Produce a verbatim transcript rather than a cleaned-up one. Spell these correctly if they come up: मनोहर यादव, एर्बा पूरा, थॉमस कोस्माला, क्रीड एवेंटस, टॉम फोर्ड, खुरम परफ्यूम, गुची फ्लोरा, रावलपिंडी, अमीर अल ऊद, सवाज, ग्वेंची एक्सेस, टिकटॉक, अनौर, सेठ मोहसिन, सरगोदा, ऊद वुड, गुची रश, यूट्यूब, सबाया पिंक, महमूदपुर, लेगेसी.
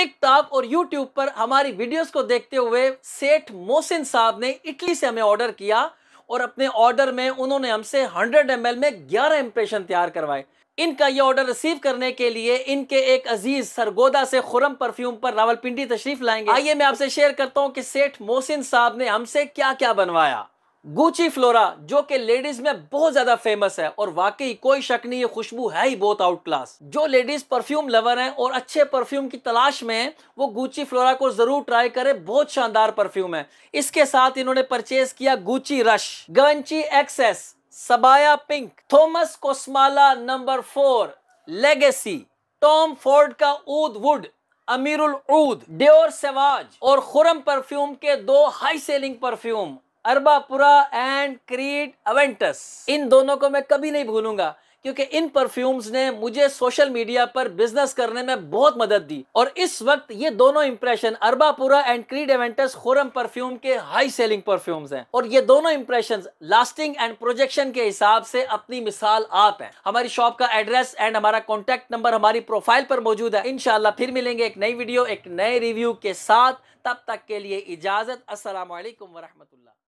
टिकटॉक और यूट्यूब पर हमारी वीडियोस को देखते हुए सेठ मोहसिन साहब ने इटली से हमें ऑर्डर किया और अपने ऑर्डर में उन्होंने हमसे सौ एम एल में ग्यारह इंप्रेशन तैयार करवाए। इनका ये ऑर्डर रिसीव करने के लिए इनके एक अजीज सरगोदा से खुरम परफ्यूम पर रावलपिंडी तशरीफ लाएंगे। आइए मैं आपसे शेयर करता हूँ कि सेठ मोहसिन साहब ने हमसे क्या क्या बनवाया। गुची फ्लोरा जो कि लेडीज में बहुत ज्यादा फेमस है और वाकई कोई शक नहीं ये खुशबू है ही बहुत आउट क्लास। जो लेडीज परफ्यूम लवर हैं और अच्छे परफ्यूम की तलाश में हैं वो गुची फ्लोरा को जरूर ट्राई करें, बहुत शानदार परफ्यूम है। इसके साथ इन्होंने परचेज किया गुची रश, ग्वेंची एक्सेस, सबाया पिंक, थॉमस कोस्माला number four, लेगेसी, टॉम फोर्ड का ऊद वुड, अमीर अल ऊद, सवाज और खुरम परफ्यूम के दो high selling perfume एर्बा पूरा and क्रीड एवेंटस। इन दोनों को मैं कभी नहीं भूलूंगा क्योंकि इन परफ्यूम्स ने मुझे सोशल मीडिया पर बिजनेस करने में बहुत मदद दी और इस वक्त ये दोनों impression एर्बा पूरा and क्रीड एवेंटस खुरम परफ्यूम के हाई सेलिंग परफ्यूम्स हैं और ये दोनों इंप्रेशंस लास्टिंग एंड प्रोजेक्शन के हिसाब से अपनी मिसाल आप हैं। हमारी शॉप का एड्रेस एंड हमारा कॉन्टेक्ट नंबर हमारी प्रोफाइल पर मौजूद है। इंशाल्लाह फिर मिलेंगे एक नई वीडियो एक नए रिव्यू के साथ, तब तक के लिए इजाजत। अस्सलाम वालेकुम व रहमतुल्लाह।